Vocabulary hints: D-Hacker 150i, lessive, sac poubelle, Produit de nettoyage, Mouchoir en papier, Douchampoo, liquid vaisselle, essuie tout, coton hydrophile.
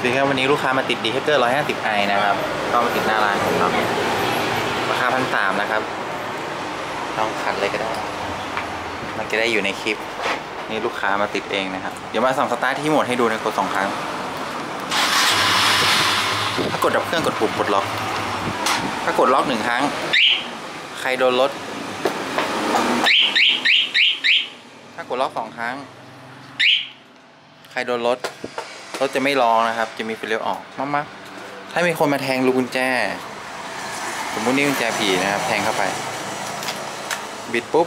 คือครับวันนี้ลูกค้ามาติดดีแฮกเกอร์ 150i นะครับก็มาติดหน้าร้านของเราราคา 1,300 นะครับลองขัดเลยก็ได้มันจะได้อยู่ในคลิปนี่ลูกค้ามาติดเองนะครับเดี๋ยวมาส่องสตาร์ทที่โหมดให้ดูนะกด2ครั้งถ้ากดดับเครื่องกดปุ่มปลดล็อกถ้ากดล็อก1ครั้งใครโดนรถถ้ากดล็อก2ครั้งใครโดนรถรถจะไม่ร้องนะครับจะมีไฟเลี้ยวออกมากๆถ้ามีคนมาแทงลูกกุญแจสมมุตินี่กุญแจผีนะครับแทงเข้าไปบิดปุ๊บ